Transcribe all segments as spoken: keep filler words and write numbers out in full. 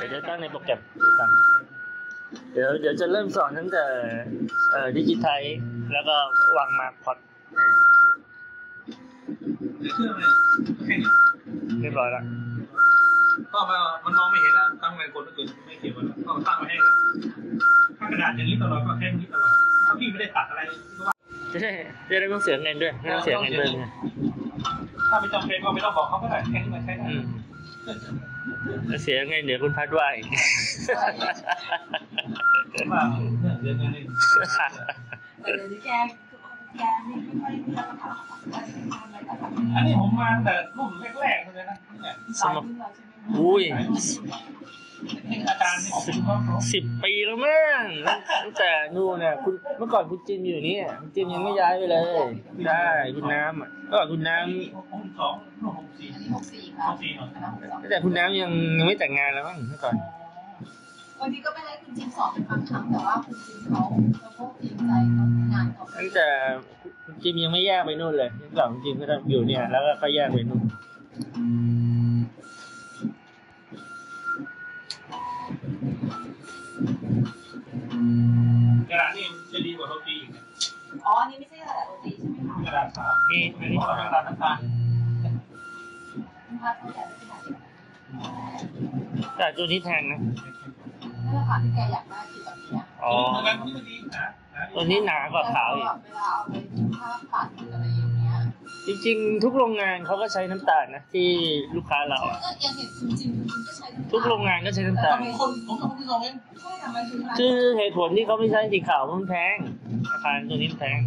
ดี๋ยวจะตั้งในโปรแกรมเดี๋ยวเดี๋ยวจะเริ่มสอนตั้งแต่ดิจิไทป์แล้วก็วางมาพอดเรียบร้อยแล้วก็มันมองไม่เห็นแล้วตั้งไว้คนก็เกิดไม่เกี่ยวกันก็ตั้งไว้ให้ครับถ้ากระดาษอย่างนี้ตลอดก็แค่นี้ตลอดถ้าพี่ไม่ได้ตัดอะไรก็ว่าใช่ใช่จะได้ต้องเสียเงินด้วยไม่ต้องเสียเงินด้วยถ้าไม่จำเป็นก็ไม่ต้องบอกเขาก็ได้แค่นี้มาใช้ได้เสียเงินเดี๋ยวคุณพัดว่าอีกว่าเรื่องเงินนี่แต่เดี๋ยวนี้แกแกไม่ค่อยมีอะไรอันนี้ผมมาแต่รุ่นแรกๆเลยนะสมัยอุ้ยอาจารย์สิบปีแล้วมั้งตั้งแต่นู่นเนี่ยคุณเมื่อก่อนคุณจิมอยู่นี่คุณจิมยังไม่ย้ายไปเลยได้คุณน้ำอ่ะก็คุณน้ำแต่คุณน้ำยังยังไม่แต่งงานแล้วมั้งเมื่อก่อนวันนี้ก็ไม่ได้คุณจิมสอนเป็นบางครั้งแต่ว่าคุณจิมเขาเขาก็จริงใจเขาทำงานเขาตั้งแต่คุณจิมยังไม่แยกไปนู่นเลยยังสองคุณจิมก็อยู่เนี่ยแล้วก็แยกไปนู่นกระดาษนี่จะดีกว่าโรตีอีกอ๋อนี่ไม่ใช่กระดาษโรตีใช่ไหมคะกระดาษขาวนี่อันนี้กระดาษน้ำตาลแต่ตัวนี้แพงนะนี่ราคาที่แกอยากได้คือแบบนี้อ๋อตัวนี้หนากว่าขาวอีกเวลาเอาไปทำผ้าปัดอะไรอย่างเงี้ยจริงๆทุกโรงงานเขาก็ใช้น้ำตาลนะที่ลูกค้าเราอ่ะทุกโรงงานก็ใช้น้ำตาลคือเหตุผลที่เขาไม่ใช้สีขาวมันแพงราคาตัวนี้แพง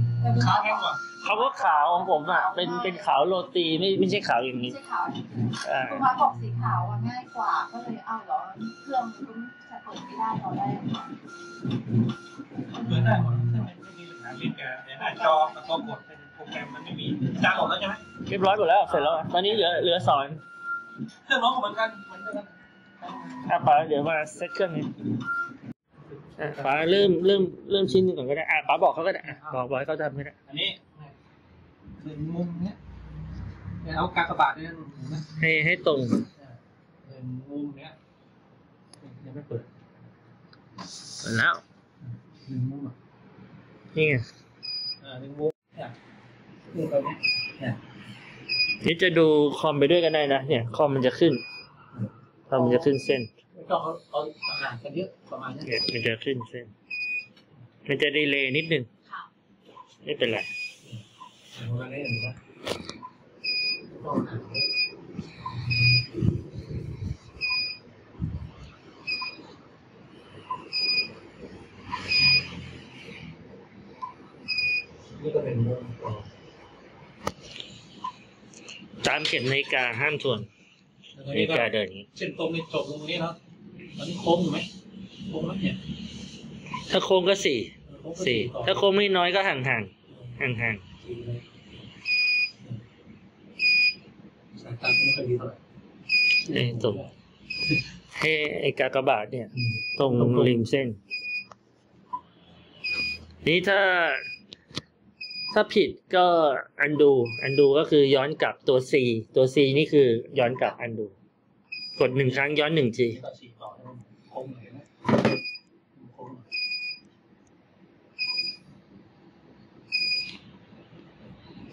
ขาวแพงกว่าคำว่าขาวของผมอ่ะเป็นเป็นขาวโรตีไม่ไม่ใช่ขาวอย่างนี้ไม่ใช่ขาวคุณมาบอกสีขาวง่ายกว่าก็เลยเอาเหรอเครื่องมันจะเปิดไม่ได้เราได้เปิดได้หมดเครื่องมันไม่มีปัญหาเรื่องการในหน้าจอแล้วก็กดโปรแกรมมันไม่มีจางหมดแล้วใช่ไหมเรียบร้อยหมดแล้วเสร็จแล้วตอนนี้เหลือเหลือสอนเครื่องน้องเหมือนกันเหมือนกันอ่ะป๋าเดี๋ยวมาเซตเครื่องนี้อ่ะป๋าเริ่มเริ่มเริ่มชิ้นนึงก่อนก็ได้อ่ะป๋าบอกเขาก็ได้บอกบอกให้เขาทำก็ได้อันนี้หนึ่งมุมเนี้ยเอากากบาทเนี่ยให้ให้ตรงหนึ่งมุมเนี้ยยังไม่เปิดเปิดแล้วหนึ่งมุมอ่ะนี่ไงอ่าหนึ่งมุมเนี่ยดูตรงนี้เนี่ยนี่จะดูคอมไปด้วยกันได้นะเนี่ยคอมมันจะขึ้นคอมมันจะขึ้นเส้นก็เขาเขาห่างกันเยอะประมาณนี้มันจะขึ้นเส้นมันจะดีเลย์นิดนึงไม่เป็นไรตามเข็มนาฬิกาห้ามส่วนนาฬิกาเดินเส้นตรงนี้จบตรงนี้แล้วตอนนี้โค้งอยู่ไหมโค้งแล้วเนี่ยถ้าโค้งก็สี่สี่ถ้าโค้งไม่น้อยก็ห่างห่างห่างห่างนี่ตรงให้ไอ้กากบาทเนี่ยตรงริมเส้นนี่ถ้าถ้าผิดก็อันดูอันดูก็คือย้อนกลับตัว C ตัว C นี่คือย้อนกลับอันดูกดหนึ่งครั้งย้อนหนึ่งที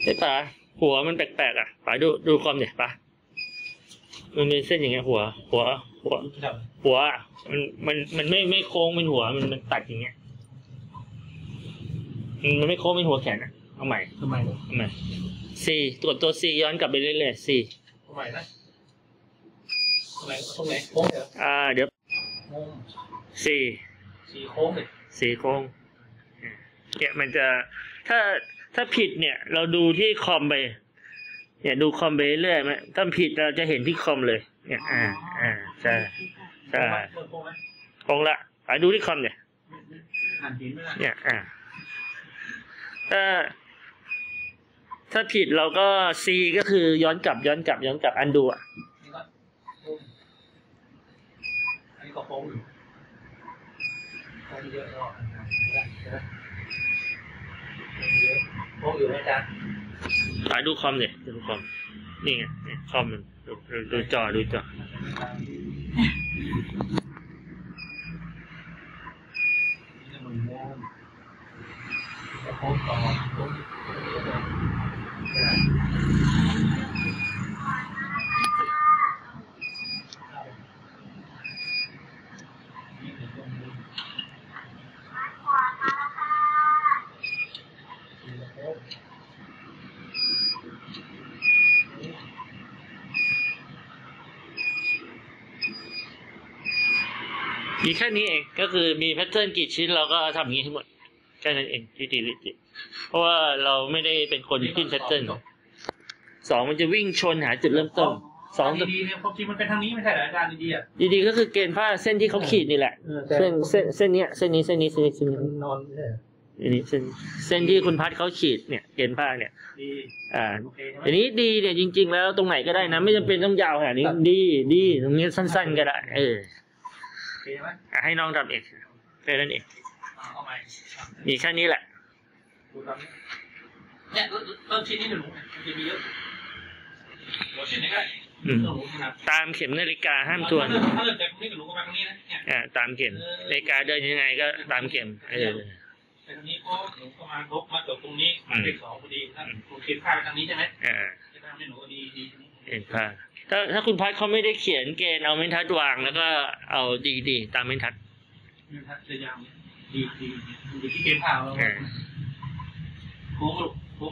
ไอ้ป๋าหัวมันแปลกๆอ่ะป๋าดูดูคอมเนี่ยป๋ามันเป็นเส้นอย่างเงี้ยหัวหัวหัวหัวมันมันมันไม่ไม่โค้งเป็นหัวมันมันตัดอย่างเงี้ยมันไม่โค้งเป็นหัวแขนอ่ะเอาใหม่ทำไมทำไมสี่ตัวตัวสี่ย้อนกลับไปเรื่อยๆสี่ทำไมนะทำไมตรงไหนโค้งเหรออ่าเดี๋ยวสี่สี่โค้งสี่โค้งเนี่ยมันจะถ้าถ้าผิดเนี่ยเราดูที่คอมไปเนี่ยดูคอมไปเรื่อยไหมถ้าผิดเราจะเห็นที่คอมเลยเนี่ยอ่าอ่าใช่ใช่โค้งละไปดูที่คอมเนี่ยเนี่ยอ่าถ้าถ้าผิดเราก็ C ก็คือย้อนกลับย้อนกลับย้อนกลับอันดูอ่ะนี่ก็โค้งอยู่เยอะโค้งอยู่ไหมจ๊ะถ่ายดูคอมเนี่ยดูคอมนี่ไงคอมมันดูจอดูจอ มีแค่นี้เองก็คือมีแพทเทิร์นกี่ชิ้นเราก็ทำอย่างนี้ทั้งหมดแค่นั้นเองที่ดีที่สุดเพราะว่าเราไม่ได้เป็นคนขึ้นแพทเทิร์นสองมันจะวิ่งชนหาจุดเริ่มต้นสองดีๆเนี่ยความจริงมันเป็นทางนี้ไม่ใช่เหรออาจารย์ดีๆอ่ะดีๆก็คือเกณฑ์ผ้าเส้นที่เขาขีดนี่แหละเส้นเส้นเส้นนี้เส้นนี้เส้นนี้เส้นนี้เส้นนี้นอนนี่นี่เส้นเส้นที่คุณพัดเขาขีดเนี่ยเกณฑ์ผ้าเนี่ยดีอ่าทีนี้ดีเนี่ยจริงๆแล้วตรงไหนก็ได้นะไม่จำเป็นต้องยาวขนาดนี้ดีดีตรงนี้สั้นๆก็ได้เออให้น้องทำเองแค่นั้นเองมีแค่นี้แหละเนี่ยเริ่มชิ้นนี้หนึ่งจะมีเยอะชิ้นนี้ก็ตามเข็มนาฬิกาห้ามทวนตามเข็มนาฬิกาเดินยังไงก็ตามเข็มเออทางนี้ก็หนูประมาณลบมาจบตรงนี้มาเป็นสองพอดีครับคุณเขียนผ้าทางนี้ใช่ไหมอ่าจะทำให้หนูดีดีเห็นผ้าถ้าถ้าคุณพัดเขาไม่ได้เขียนเกณฑ์เอาเม้นทัดวางแล้วก็เอาดีดีตามเม้นทัดเม้นทัดจะยาวดีดีดีที่เกณฑ์ผ้าเราโค้งโค้ง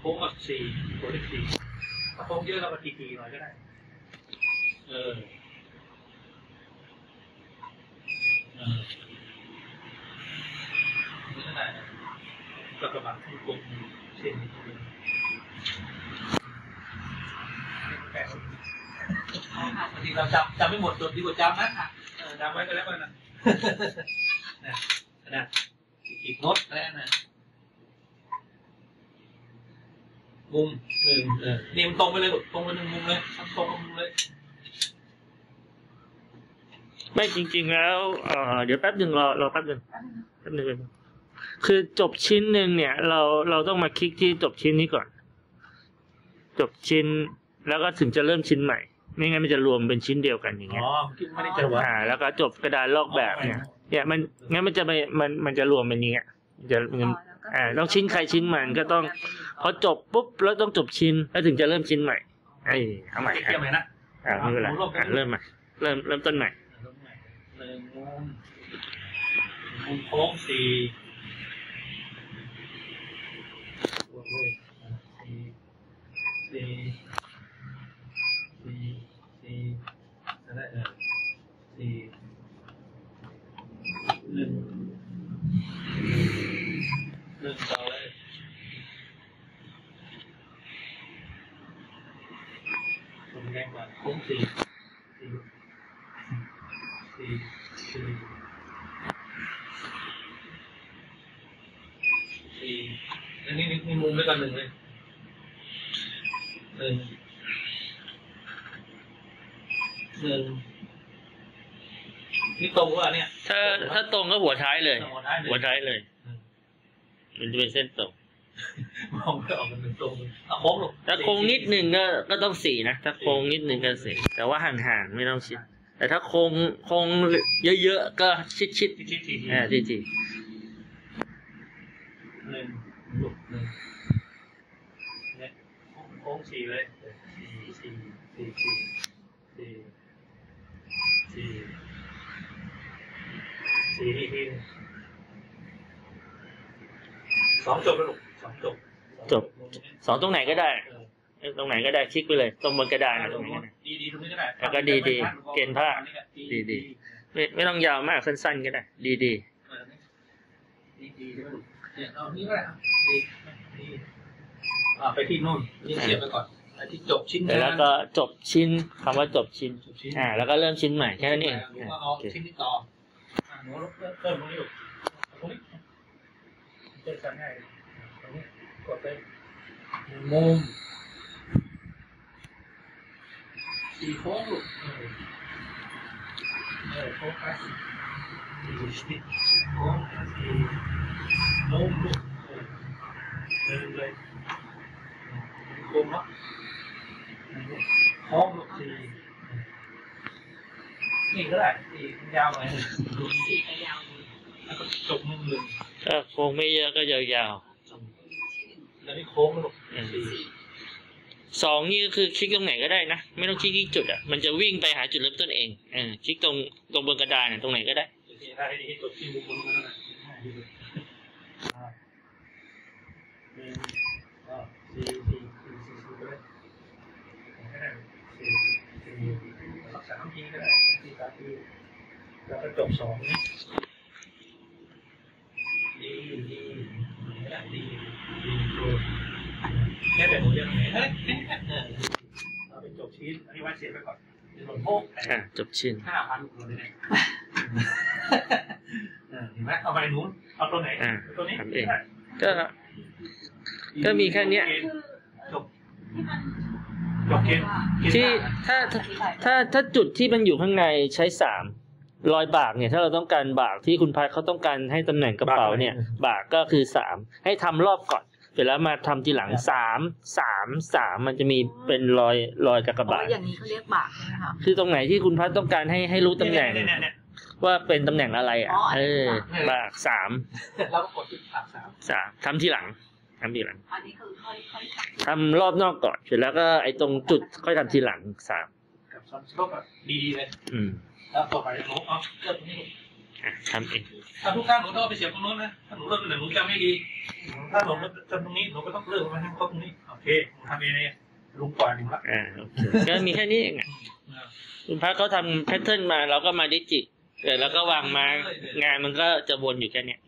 โค้งกับสี่โค้งสี่โค้งเยอะเราก็ดีดีหน่อยก็ได้เออกระบะที่กลมเส้นบางทีเราจำจำไม่หมดจดดีกว่าจำนะจำไว้ก็แล้วกันนะนะขีดโน้ตแล้วนะมุมหนึ่งนี่มันตรงไปเลยตรงไปหนึ่งมุมเลยตรงมุมเลยไม่จริงๆแล้วเดี๋ยวแป๊บหนึ่งรอรอแป๊บหนึ่งแป๊บหนึ่งคือจบชิ้นหนึ่งเนี่ยเราเราต้องมาคลิกที่จบชิ้นนี้ก่อนจบชิ้นแล้วก็ถึงจะเริ่มชิ้นใหม่ไม่งั้นมันจะรวมเป็นชิ้นเดียวกันอย่างเงี้ยอ๋อไม่ได้จะว่าอ่าแล้วก็จบกระดานลอกแบบเนี่ยเนี่ยมันงั้นมันจะไปมันมันจะรวมเป็นอย่างเงี้ยจะอ่าต้องชิ้นใครชิ้นมันก็ต้องพอจบปุ๊บแล้วต้องจบชิ้นแล้วถึงจะเริ่มชิ้นใหม่ไอ้เอาใหม่นะอ่าไม่เป็นไรเริ่มใหม่เริ่มเริ่มต้นใหม่เริ่มใหม่เริ่มมุมโค้งสี่สี่สี่สี่สี่อะไรเออสี่หนึ่งหนึ่งต่อเลยตรงแรกก่อนโค้งสี่สี่สี่สี่สี่อันนี้มีมุมด้วยกันหนึ่งเลยหนึ่งหนึ่งนี่ตรงว่าเนี่ยถ้าถ้าตรงก็หัวท้ายเลยหัวท้ายเลยมันจะเป็นเส้นตรงมองก็ออกมันเป็นตรงโค้งหรอกถ้าโค้งนิดหนึ่งก็ก็ต้องสี่นะถ้าโค้งนิดหนึ่งก็สี่แต่ว่าห่างๆไม่ต้องชิดแต่ถ้าโค้งโค้งเยอะๆก็ชิดชิดอ่าชิดหนึ่งหนึ่งเนี่ยโค้งสี่เลยสี่สี่สี่สี่สี่สี่สี่ที่สองจบแล้วลูกสองจบจบสองตรงไหนก็ได้ตรงไหนก็ได้คลิกไปเลยตรงบนกระดานตรงนี้ดีดีตรงนี้ก็ได้แล้วก็ดีดีเกณฑ์ผ้าดีดีไม่ไม่ต้องยาวมากสั้นๆก็ได้ดีดีดีเอานี้ก็ได้ครับไปที่นู่นนี่เสียบไปก่อนไปที่จบชิ้นแล้วก็จบชิ้นคำว่าจบชิ้นอ่าแล้วก็เริ่มชิ้นใหม่แค่นั้นเองเอาชิ้นนี้ต่อหนูเริ่มตรงนี้อยู่ตรงนี้เริ่มง่ายตรงนี้กดไปมุมสี่โค้งเออโค้งไปสี่โค้งสี่โน้มลงเดินเลยโค้งละโค้งลงสี่นี่ก็ได้สี่ยาวเลยสี่ก็ยาวแล้วก็จบมือเลยถ้าโค้งไม่เยอะก็ยาวๆแล้วนี่โค้งลงสองนี่ก็คือคลิกตรงไหนก็ได้นะไม่ต้องคลิกที่จุดอ่ะมันจะวิ่งไปหาจุดเริ่มต้นเองเออคลิกตรงตรงบนกระดานตรงไหนก็ได้ถ้าให้ดีให้จบที่มุมบนก็ได้หนึ่งสองสี่สี่สี่สี่สี่ก็ได้สี่สี่สามทีก็ได้สี่สามที แล้วก็จบสองดีดีไม่ได้ดีดีตัวแค่แบบนี้ยังไงเฮ้ยเราไปจบชิ้นอันนี้ว่าเสียไปก่อนจะลงโทษจบชิ้นห้าพันหนึ่งเลยเห็นไหมเอาไปนู้นเอาตัวไหนตัวนี้ทำเองก็ก็มีแค่นี้จบที่ถ้าถ้าถ้าจุดที่มันอยู่ข้างในใช้สามรอยบากเนี่ยถ้าเราต้องการบากที่คุณพัดเขาต้องการให้ตำแหน่งกระเป๋าเนี่ยบากก็คือสามให้ทำรอบก่อนเสร็จแล้วมาทำทีหลังสามสามสามมันจะมีเป็นรอยรอยกระบาดอย่างนี้เขาเรียกบากใช่ไหมคะคือตรงไหนที่คุณพัดต้องการให้ให้รู้ตำแหน่งว่าเป็นตำแหน่งอะไรอ่ะเออบากสามแล้วก็กดที่บากสามสามทำทีหลังทำทีหลังอันนี้คือค่อยค่อยทำรอบนอกก่อนเสร็จแล้วก็ไอ้ตรงจุดค่อยทำทีหลังสามกับซ้ำรอบดีดีเลยอืมแล้วต่อไปหนูเอาเกิดตรงนี้ทำเองถ้าทุกท่านหนูต้องไปเสียบตรงโน้นนะถ้าหนูเลิกตรงไหนหนูจำไม่ดีถ้าหนูจำตรงนี้หนูก็ต้องเลิกมันให้ครบตรงนี้โอเคหนูทำเองเลยลุงปล่อยหนึ่งละอ่าก็มีแค่นี้เองคุณพักเขาทำแพทเทิร์นมาเราก็มาดิจิตแล้วก็วางมางานมันก็จะวนอยู่แค่เนี้ย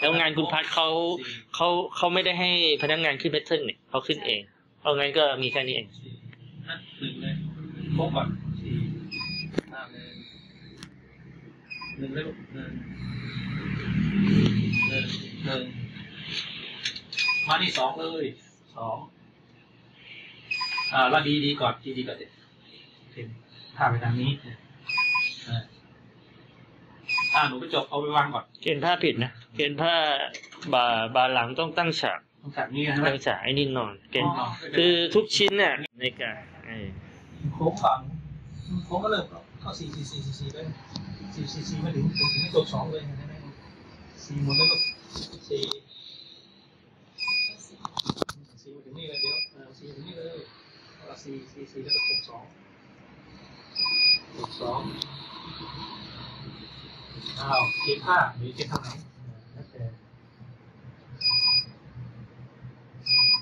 แล้วงานคุณพัดเขาเขาเขาไม่ได้ให้พนักงานขึ้นแพทเทิร์นเนี่ยเขาขึ้นเองเอางั้นก็มีแค่นี้เองหนึ่งเลยพบก่อนสี่ห้าเลยหนึ่งเลยหนึ่งหนึ่งมาที่สองเลยสองอ่าเราดีดีก่อนดีดีก่อนเด็ดถ้าไปทางนี้อ่าหนูไปจบเอาไปวางก่อนเกณฑ์ผ้าผิดนะเกณฑ์ผ้าบาบาหลังต้องตั้งฉากตั้งฉากนี่นะตั้งฉากไอ้นี่นอนเกณฑ์คือทุกชิ้นเนี่ยในการโค้งฝังโค้งก็เริ่มก็สี่สี่สี่สี่สี่ไปสี่สี่สี่มาถึงไม่จบสองเลยสี่หมดแล้วก็สี่สี่มาถึงนี่เลยเดี๋ยวสี่ถึงนี่เลยแล้วสี่สี่สี่แล้วก็จบสองจบสองอ้าวเก็บผ้าหรือเก็บทางไหนแล้วแต่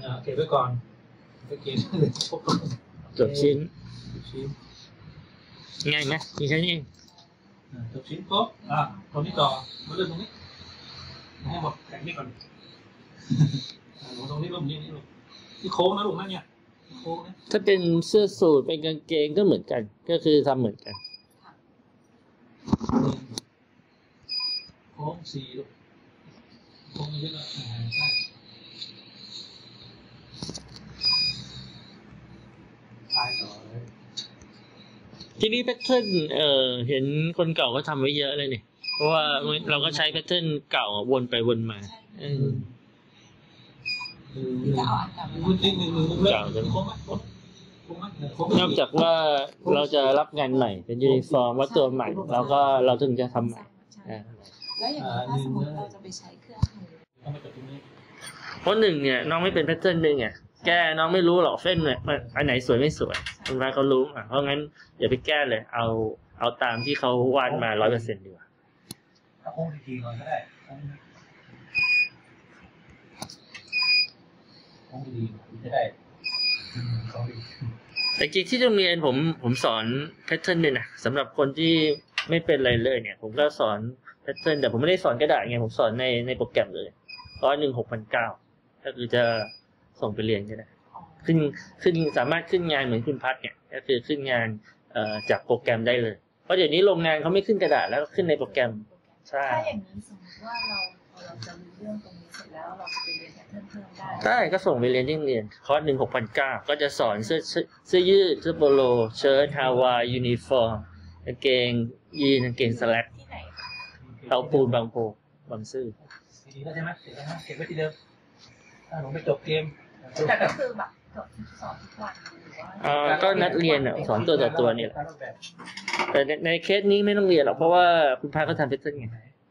อ่าเก็บไว้ก่อนเก็บจบชิ้นง่ายไหมมีแค่นี้จบชิ้นก็อ่าตรงนี้ต่อมาเรื่องตรงนี้ให้หมดแข่งนี้ก่อนหนูตรงนี้ก็มีนี่ลูกที่โค้งนะลูกนั่นเนี่ยโค้งนะถ้าเป็นเสื้อสูทเป็นกางเกงก็เหมือนกันก็คือทำเหมือนกันโค้งสี่ลูกโค้งเยอะแล้วใช่ตายต่อเลยทีนี้แพทเทิร์นเอ่อเห็นคนเก่าก็ทำไว้เยอะเลยเนี่ยเพราะว่าเราก็ใช้แพทเทิร์นเก่าวนไปวนมาอืมเก่าเลยนอกจากว่าเราจะรับงานใหม่เป็นยูนิฟอร์มว่าตัวใหม่แล้วก็เราถึงจะทำใหม่แล้วอย่างถ้าสมมติเราจะไปใช้เครื่องเพราะหนึ่งเนี่ยน้องไม่เป็นแพทเทิร์นเลยไงแก้น้องไม่รู้หรอกเส้นเนี่ยอันไหนสวยไม่สวยคุณแม่เขารู้อ่ะเพราะงั้นอย่าไปแก้เลยเอาเอาตามที่เขาวาดมาร้อยเปอร์เซ็นต์ดีกว่าถ้าโค้งทีก่อนก็ได้โค้งดีจะได้แต่จริงที่โรงเรียนผมผมสอนแพทเทิร์นเนี่ยนะสำหรับคนที่ไม่เป็นอะไรเลยเนี่ยผมก็สอนแพทเทิร์นแต่ผมไม่ได้สอนกระดาษไงผมสอนในในโปรแกรมเลยร้อยหนึ่งหกพันเก้าก็คือจะส่งไปเรียนก็ได้ขึ้นขึ้นสามารถขึ้นงานเหมือนคุณพัดเนี่ยก็คือขึ้นงานเอ่อจากโปรแกรมได้เลยเพราะเดี๋ยวนี้โรงงานเขาไม่ขึ้นกระดาษแล้วขึ้นในโปรแกรมใช่ถ้าอย่างนั้นสมมติว่าเราเราจะรู้เรื่องตรงนี้เสร็จแล้วเราจะไปเรียนแพทเทิร์นเพิ่มได้ใช่ก็ส่งไปเรียนที่เรียนคอร์สหนึ่งหกพันเก้าก็จะสอนเสื้อเสื้อยืดเสื้อโปโลเชิ้ตฮาวายยูนิฟอร์มกางเกงยีนกางเกงสแลกเตาปูนบางโพบางซื่อดีแล้วใช่ไหมเสร็จแล้วเก็บไว้ที่เดิมถ้าหนูไปจบเกมแต่ก็คือแบบสอนทุกวันเอ่อก็นัดเรียนอ่ะสอนตัวต่อตัวนี่แหละแต่ในเคสนี้ไม่ต้องเรียนหรอกเพราะว่าคุณพาเขาทำแพทเทิร์นไง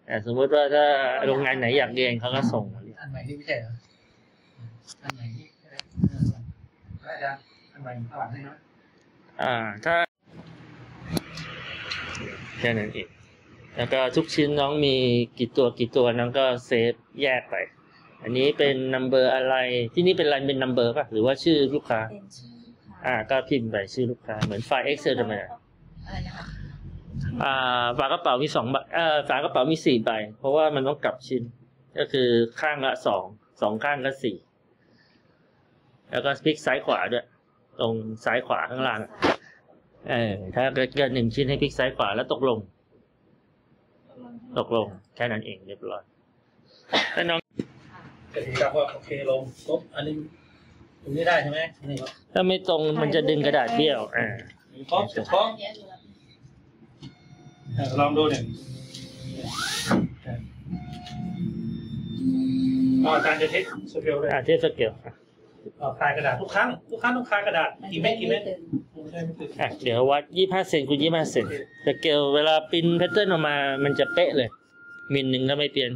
แต่สมมติว่าถ้าโรงงานไหนอยากเรียนเขาก็ส่งมาเรียนอันใหม่นี่ไม่ใช่เหรออันใหม่นี่อาจารย์อันใหม่ข้างหลังนี่นะอ่าถ้าแค่นั้นเองแล้วก็ทุกชิ้นน้องมีกี่ตัวกี่ตัวน้องก็เซฟแยกไปอันนี้เป็นนัมเบอร์อะไรที่นี่เป็นไลน์เป็นนัมเบอร์ป่ะหรือว่าชื่อลูกค้าเป็นชื่อลูกค้าอ่าก็พิมพ์ไปชื่อลูกค้าเหมือนไฟล์ Excel ธรรมดาอะไรนะคะ ฝากระเป๋ามีสองใบฝากระเป๋ามีสี่ใบเพราะว่ามันต้องกลับชิ้นก็คือข้างละสองสองข้างละสี่แล้วก็พลิกซ้ายขวาด้วยตรงซ้ายขวาข้างล่างเออถ้าเกิดหนึ่งชิ้นให้พลิกซ้ายขวาแล้วตกลงตกลงแค่นั้นเองเรียบร้อยถ้าน้องจะถึงกับว่าโอเคลงปุ๊บอันนี้ตรงนี้ได้ใช่ไหมนี่ครับถ้าไม่ตรงมันจะดึงกระดาษเบี้ยวอ่าป๊อกป๊อกลองดูเนี่ยอาจารย์จะเทสสเกลเลยเทสสเกลคลายกระดาษทุกครั้งทุกครั้งต้องคลายกระดาษกี่เมตรกี่เมตรเดี๋ยววัดยี่สิบห้าเซนคูณยี่สิบห้าเซนสเกลเวลาปิ้นแพทเทิร์นออกมามันจะเป๊ะเลยมิลหนึ่งก็ไม่เปลี่ยน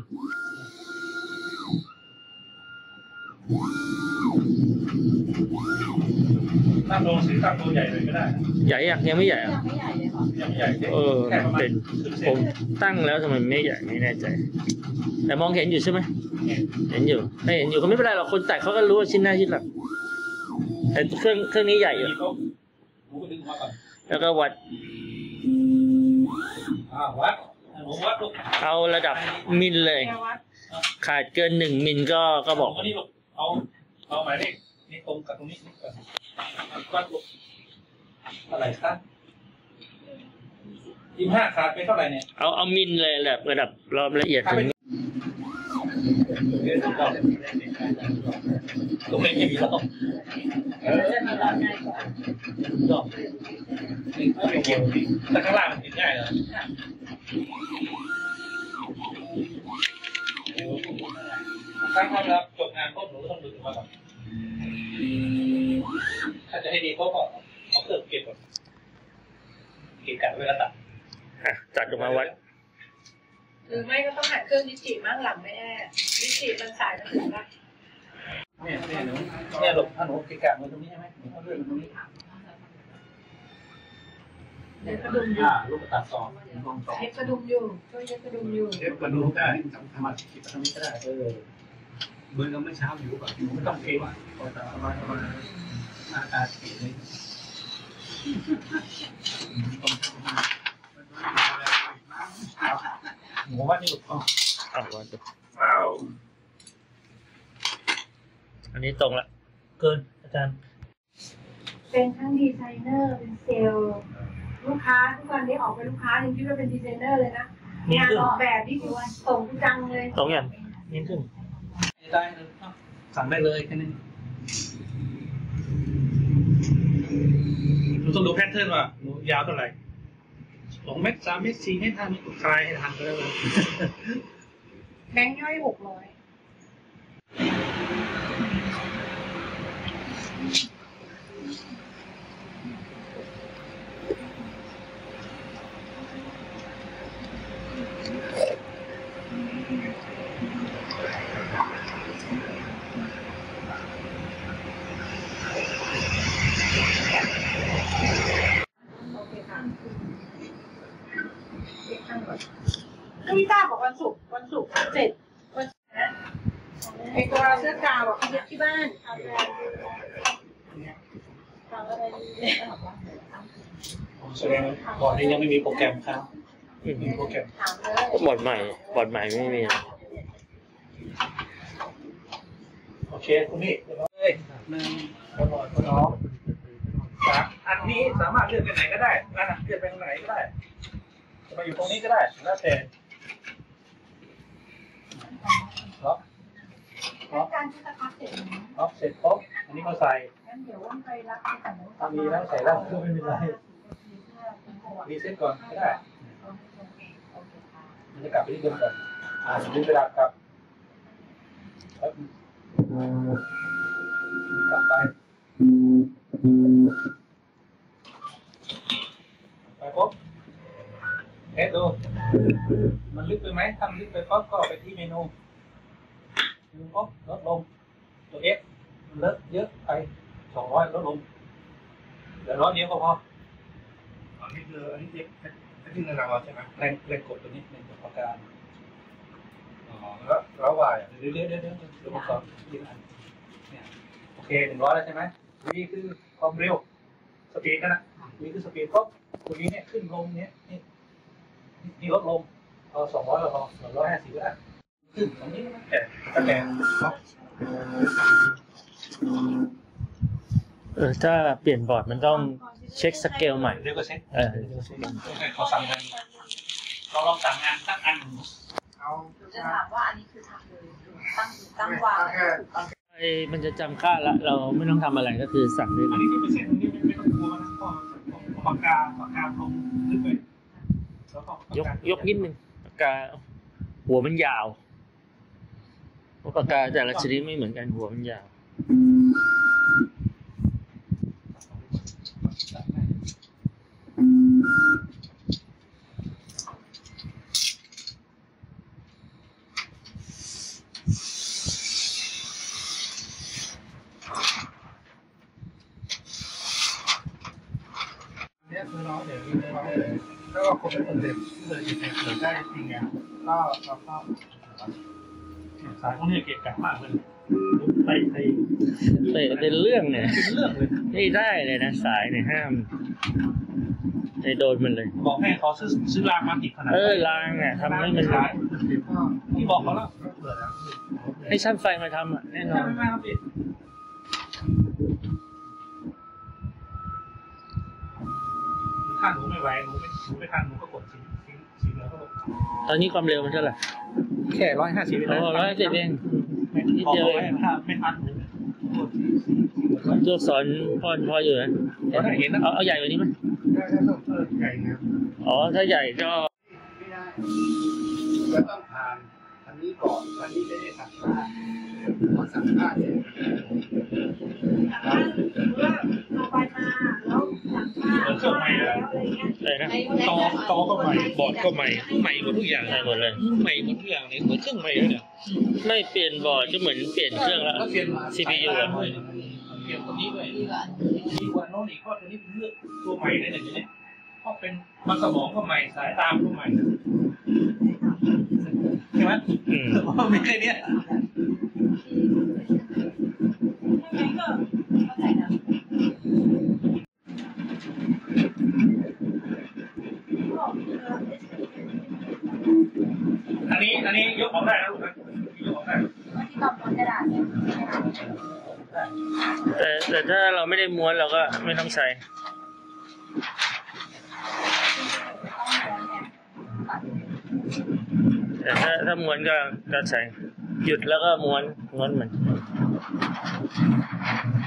ตั้งโลสีตั้งโลใหญ่เลยก็ได้ใหญ่ยังยังไม่ใหญ่ยังไม่ใหญ่เลยค่ะยังไม่ใหญ่เออเป็นผมตั้งแล้วทำไมไม่ใหญ่ไม่แน่ใจแต่มองเห็นอยู่ใช่ไหมเห็นอยู่ไม่เห็นอยู่ก็ไม่เป็นไรหรอกคนแต่เขาก็รู้ว่าชิ้นหน้าชิ้นหลังแต่เครื่องเครื่องนี้ใหญ่อยู่แล้วก็วัดเอาระดับมิลเลยขาดเกินหนึ่งมิลก็ก็บอกเอาเอาหมายเลขนี่ตรงกับตรงนี้วัดอะไรคะยี่ห้าขาดไปเท่าไหร่เนี่ยเอาเอามิลเลยแบบระดับรอบละเอียดตรงนี้ตรงไหนจะมีรอบเออรอบไม่เกี่ยวแต่ข้างล่างมันติดง่ายเลยตั้งความรับจบงานพวกหนูต้องดูมาก่อนถ้าจะให้ดีก็เอาเครื่องเก็บก่อนเก็บกะเวลาตัดจัดออกมาไว้หรือไม่ก็ต้องหันเครื่องนิจิมั่งหลังไม่แน่นิจิมันสายมันถึงละเนี่ยเนี่ยหนูเนี่ยหลบถ้าหนูเก็บกะมันตรงนี้ใช่ไหมหนูก็เลื่อนมันตรงนี้เย็บกระดุมอยู่ลูกตัดสองเย็บกระดุมอยู่ช่วยเย็บกระดุมอยู่เย็บกระดุมได้สำคัญมากคิดว่าทำไม่ได้เออเมื่อเมื่อเช้าอยู่แบบไม่ต้องเทว่ะพอตาสบายสบายอาการเปลี่ยนเลยผมว่านี่ถูกต้องอ้าววันนี้อันนี้ตรงละเกินอาจารย์เป็นทั้งดีไซเนอร์เป็นเซลล์ลูกค้าทุกวันนี้ออกเป็นลูกค้ายังคิดว่าเป็นดีไซเนอร์เลยนะงานออกแบบนี่คือส่งจังเลยตรงอย่างนี้ถึงได้สั่งได้เลยแค่นี้หนูต้องดูแพทเทิร์นว่าหนูยาวเท่าไหร่สองเมตรสามเมตรสี่ให้ทันคลายให้ทันก็ได้เลยแบงค์ย่อยหกร้อยพี่ต้าบอกวันศุกร์วันศุกร์เจ็ดวันนะไอตัวเสื้อกาวอ่ะเย็บที่บ้านทำอะไรทำอะไรบอร์ดนี้ยังไม่มีโปรแกรมครับไม่มีโปรแกรมบอร์ดใหม่บอร์ดใหม่ไม่มีโอเคคุณพี่เลยหนึ่งบอร์ดสองสามอันนี้สามารถเลือกไปไหนก็ได้อันนั้นเลือกไปไหนก็ได้มาอยู่ตรงนี้ก็ได้แล้วแต่ล็อกล็อกล็อกเสร็จปุ๊บอันนี้ก็ใส่มีแล้วใส่แล้วก็ไม่เป็นไรรีเซ็ตก่อนก็ได้มันจะกลับไปที่เดิมก่อนอ่าถึงเวลากลับกลับไปไปปุ๊บเอ๊ะดูมันลึกไปไหมทำลึกไปป๊อปก็ไปที่เมนูเมนูป๊อปลดลงตัวเอฟลดเยอะไปสองร้อยลดลงเดี๋ยวร้อยเดียวก็พออันนี้คืออันนี้เด็กอันนี้เราใช่ไหมแรงแรงกดตัวนี้เป็นตัวประการอ๋อแล้วแล้ววายเรื่อยเรื่อยเรื่อยเรื่อยเรื่อยมาสองที่นั่นเนี่ยโอเคหนึ่งร้อยแล้วใช่ไหมนี่คือความเร็วสปีดนั่นนะนี่คือสปีดป๊อปตัวนี้เนี่ยขึ้นลงเนี่ยนี่ มีลดลงเอาสองร้อยเอาสองร้อยห้าสิบก็ได้ขึ้นตรงนี้มันแก่ตะแกรงเออถ้าเปลี่ยนบอร์ดมันต้องเช็คสเกลใหม่เรียกว่าเช็คเออเขาสั่งงานเราลองสั่งงานตั้งอันจะถามว่าอันนี้คือทำเลยตั้งตั้งวางมันจะจำค่าละเราไม่ต้องทำอะไรก็คือสั่งได้อันนี้ที่เป็นเส้นนี้ไม่ต้องกลัวนะพอปากกาปากกาลงขึ้นไปแล้วก็ยกยกนิดนึงปากกาหัวมันยาวเพราะปากกาแต่ละชนิดไม่เหมือนกันหัวมันยาวก็คนเป็นคนเด็กเลยเด็กเกิดได้จริงไงก็เราก็สายของนี่เก่งกาจมากเลยเตะเตะเป็นเรื่องเนี่ยเรื่องเลยไม่ได้เลยนะสายเนี่ยห้ามในโดนมันเลยบอกให้เขาซื้อซื้อรางมาติดขนาดเออรางเนี่ยทำให้มันที่บอกเขาแล้วให้ช่างไฟมาทำอ่ะแน่นอนถ้าหนูไม่ไหวหนูไม่หนูไม่ทันหนูก็กดสีสีเหลืองก็ลงตอนนี้ความเร็วมันเท่าไหร่แค่ร้อยห้าสิบเองร้อยห้าสิบเองนิดเดียวเองไม่ทันตัวสอนพอพออยู่นะเอาเอาใหญ่กว่านี้ไหมใหญ่นะอ๋อถ้าใหญ่ก็ไม่ได้จะต้องผ่านอันนี้ก่อนอันนี้ไม่ได้สั่งมาเขาสั่งมาเนี่ยเราไปมาแล้วเครื่องใหม่แล้วอะไรนะตอตอก็ใหม่บอร์ดก็ใหม่ใหม่หมดทุกอย่างเลยหมดเลยใหม่หมดทุกอย่างเลยเหมือนเครื่องใหม่เลยเนี่ยไม่เปลี่ยนบอร์ดก็เหมือนเปลี่ยนเครื่องแล้ว ซี พี ยู อ่ะเปลี่ยนตัวนี้ด้วยดีกว่าโน่นอีกเพราะตัวนี้เป็นเลือกตัวใหม่เลยอย่างนี้ก็เป็นมันสมองก็ใหม่สายตาก็ใหม่ใช่ไหมสมองไม่ใช่เนี่ยอันนี้อันนี้ยกออกได้นะลูกนะยกออกได้ที่ต่อม้วนกระดาษแต่แต่ถ้าเราไม่ได้ม้วนเราก็ไม่ต้องใช้แต่ถ้าถ้าม้วนก็ก็ใช้หยุดแล้วก็ม้วนม้วนมัน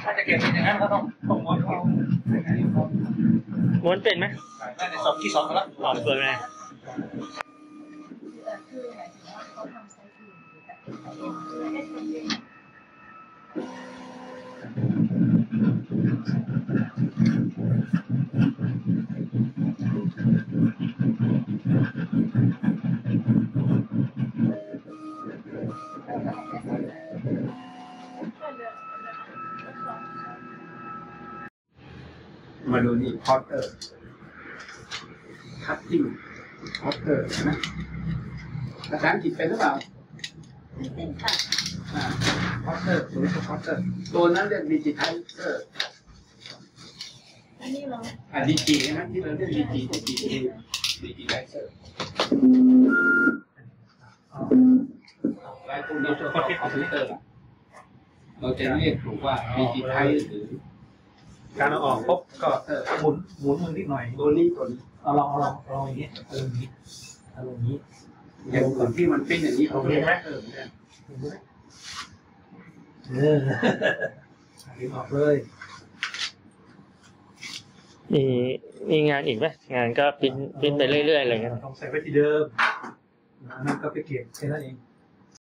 ถ้าจะเก็บอย่างนั้นก็ต้องต้องม้วนเขาม้วนเป็นไหมได้ในสอบที่สองแล้วสอบเป็นไงมาดูนี่พอตเตอร์คัตติ้งพอตเตอร์นะภาษาอังกฤษเป็นหรือเปล่าเป็นค่ะพอตเตอร์ตัวนี้พอตเตอร์ตัวนั้นเรียกดิจิทัลเตอร์อันนี้เหรออันดิจินะที่เราเรียกดิจิดิจิดิจิไลเซอร์ไลตรงนี้ตัวคอมพิวเตอร์เราจะเรียกถูกว่าดิจิทัลหรือการเอาออกปุ๊บก็หมุนหมุนมือนิดหน่อยตัวนี้ตัวนี้เอาลองเอาลองลองอย่างนี้เอาอย่างนี้เอาอย่างนี้อย่างก่อนที่มันเป็นอย่างนี้โอเคไหมเออเออดึงออกเลยมีมีงานอีกไหมงานก็ปิ้นปิ้นไปเรื่อยๆอะไรเงี้ยต้องใส่ไว้ที่เดิมนั่นก็ไปเก็บแค่นั้นเอง